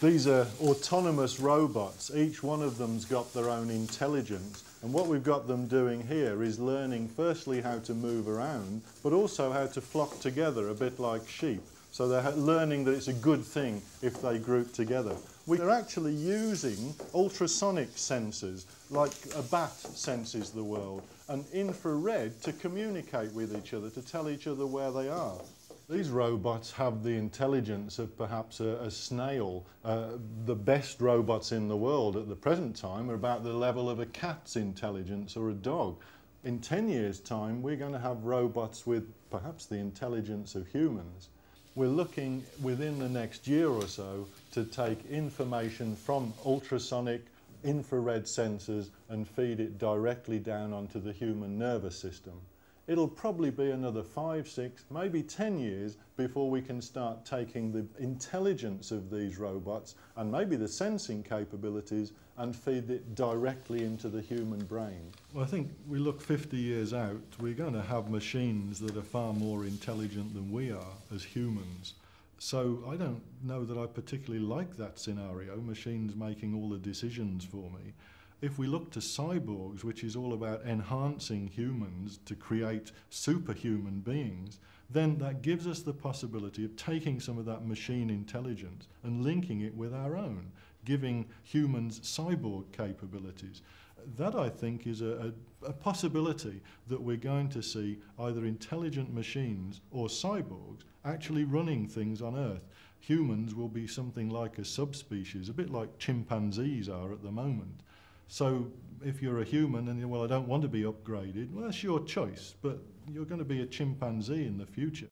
These are autonomous robots. Each one of them's got their own intelligence. And what we've got them doing here is learning firstly how to move around, but also how to flock together a bit like sheep. So they're learning that it's a good thing if they group together. We're actually using ultrasonic sensors, like a bat senses the world, and infrared to communicate with each other, to tell each other where they are. These robots have the intelligence of perhaps a snail. The best robots in the world at the present time are about the level of a cat's intelligence or a dog. In 10 years' time, we're going to have robots with perhaps the intelligence of humans. We're looking within the next year or so to take information from ultrasonic, infrared sensors and feed it directly down onto the human nervous system. It'll probably be another 5, 6, maybe 10 years before we can start taking the intelligence of these robots and maybe the sensing capabilities and feed it directly into the human brain. Well, I think we look 50 years out, we're going to have machines that are far more intelligent than we are as humans. So I don't know that I particularly like that scenario, machines making all the decisions for me. If we look to cyborgs, which is all about enhancing humans to create superhuman beings, then that gives us the possibility of taking some of that machine intelligence and linking it with our own, giving humans cyborg capabilities. That, I think, is a possibility that we're going to see either intelligent machines or cyborgs actually running things on Earth. Humans will be something like a subspecies, a bit like chimpanzees are at the moment. So if you're a human and you're, well, I don't want to be upgraded, well, that's your choice, but you're going to be a chimpanzee in the future.